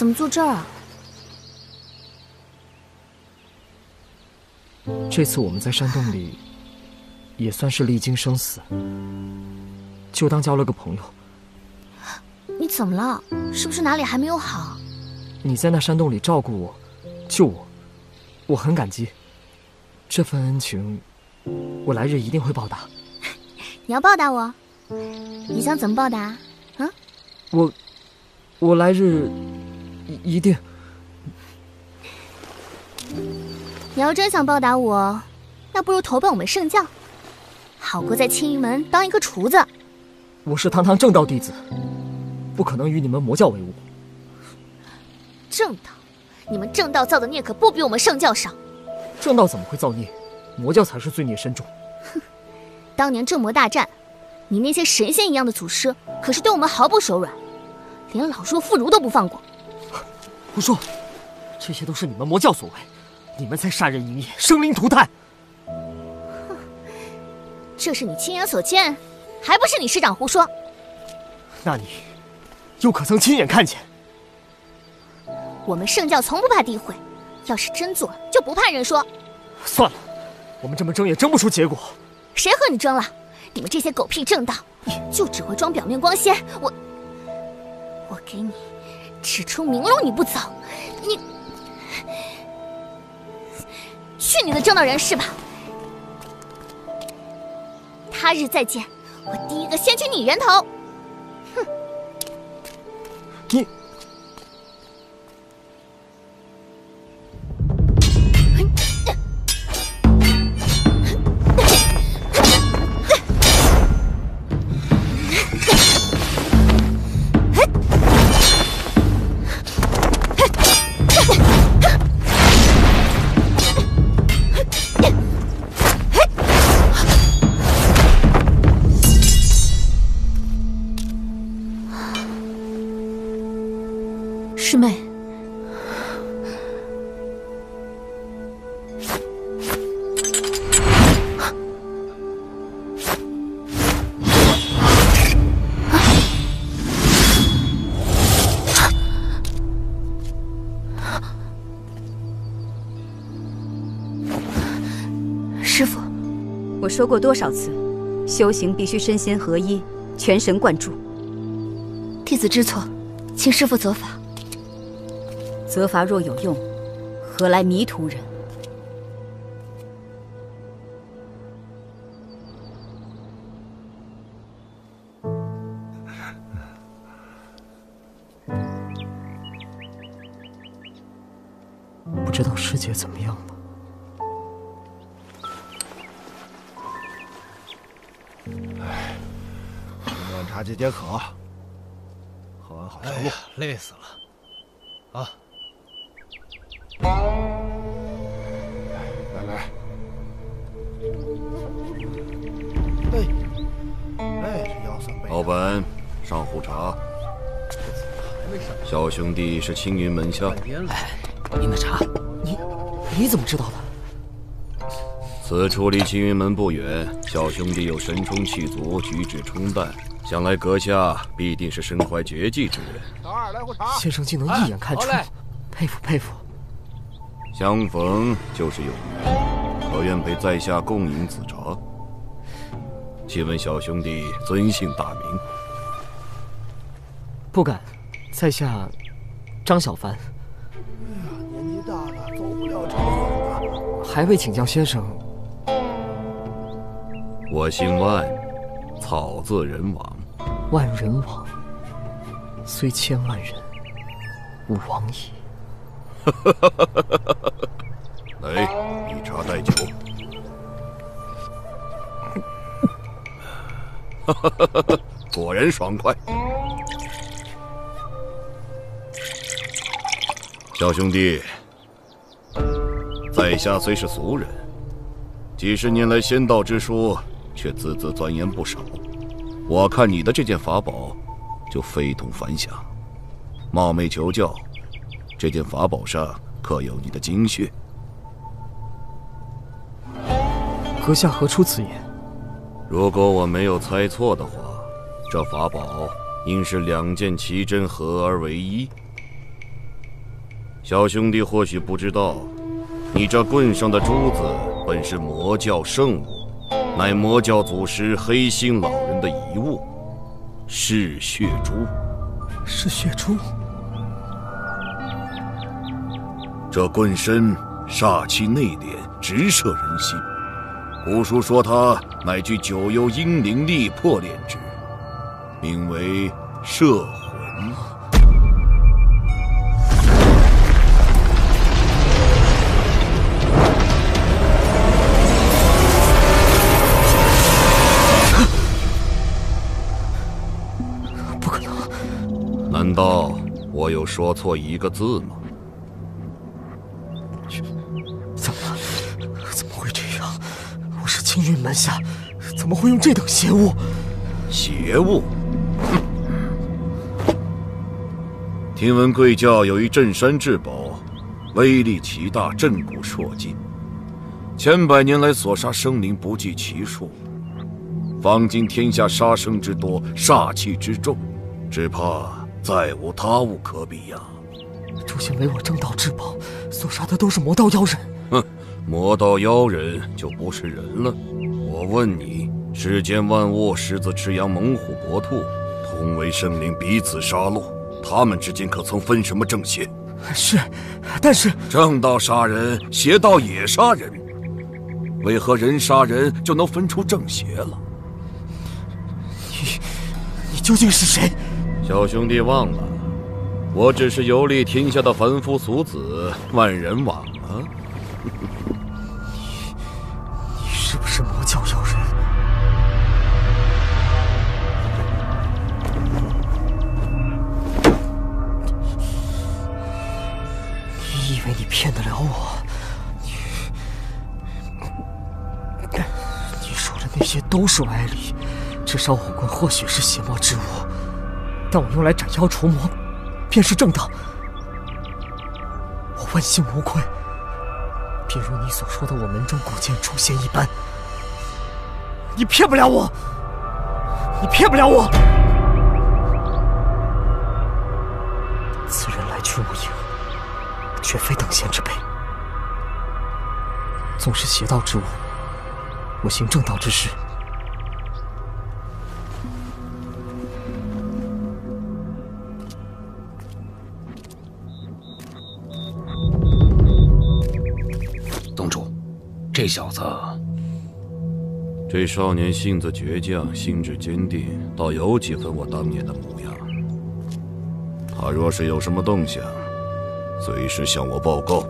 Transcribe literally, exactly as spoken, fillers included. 怎么坐这儿啊？这次我们在山洞里，也算是历经生死，就当交了个朋友。你怎么了？是不是哪里还没有好？你在那山洞里照顾我，救我，我很感激。这份恩情，我来日一定会报答。你要报答我？你想怎么报答？啊？我。 我来日一定。你要真想报答我，那不如投奔我们圣教，好过在青云门当一个厨子。我是堂堂正道弟子，不可能与你们魔教为伍。正道，你们正道造的孽可不比我们圣教少。正道怎么会造孽？魔教才是罪孽深重。哼，当年正魔大战，你那些神仙一样的祖师可是对我们毫不手软。 连老弱妇孺都不放过，胡说！这些都是你们魔教所为，你们才杀人淫逸，生灵涂炭。哼，这是你亲眼所见，还不是你师长胡说？那你又可曾亲眼看见？我们圣教从不怕诋毁，要是真做了，就不怕人说。算了，我们这么争也争不出结果。谁和你争了？你们这些狗屁正道，就只会装表面光鲜。我。 我给你指出明路，你不走，你去你的正道人世吧！他日再见，我第一个先取你人头！哼！你师妹，师父，我说过多少次，修行必须身心合一，全神贯注。弟子知错，请师父责罚。 责罚若有用，何来迷途人？不知道师姐怎么样了。 哎，暖茶解解渴，喝完好上路。累死了，啊！ 来来，哎哎，这腰酸背。老板，上壶茶。小兄弟是青云门下。哎，您的茶，你你怎么知道的？此处离青云门不远，小兄弟又神冲气足，举止冲淡，想来阁下必定是身怀绝技之人。先生竟能一眼看穿，哎、佩服佩服。 相逢就是有缘，可愿陪在下共饮此茶？请问小兄弟尊姓大名？不敢，在下张小凡。哎呀，年纪大了，走不了长远了。还未请教先生。我姓万，草字人王。万人王，虽千万人，吾往矣。 来，以茶代酒。果然爽快。小兄弟，在下虽是俗人，几十年来仙道之书却字字钻研不少。我看你的这件法宝就非同凡响，冒昧求教。 这件法宝上刻有你的精血。阁下何出此言？如果我没有猜错的话，这法宝应是两件奇珍合而为一。小兄弟或许不知道，你这棍上的珠子本是魔教圣物，乃魔教祖师黑心老人的遗物，嗜血珠。嗜血珠。这棍身煞气内敛，直射人心。古书说它乃具九幽阴灵力魄炼制，名为摄魂。 难道我有说错一个字吗？怎么，怎么会这样？我是青云门下，怎么会用这等邪物？邪物！听闻贵教有一镇山至宝，威力奇大，震古烁今，千百年来所杀生灵不计其数。方今天下杀生之多，煞气之重，只怕。 再无他物可比呀！诛仙为我正道至宝，所杀的都是魔道妖人。哼，魔道妖人就不是人了。我问你，世间万物，狮子、赤羊、猛虎、搏兔，同为生灵，彼此杀戮，他们之间可曾分什么正邪？是，但是正道杀人，邪道也杀人，为何人杀人就能分出正邪了？你，你究竟是谁？ 小兄弟忘了，我只是游历天下的凡夫俗子，万人网啊！你，你是不是魔教妖人？你以为你骗得了我？你，你说的那些都是歪理。这烧火棍或许是邪魔之物。 但我用来斩妖除魔，便是正道。我问心无愧，便如你所说的，我门中古剑诛仙一般。你骗不了我，你骗不了我。此人来去无影，绝非等闲之辈。纵是邪道之物，我行正道之事。 这小子，这少年性子倔强，心智坚定，倒有几分我当年的模样。他若是有什么动向，随时向我报告。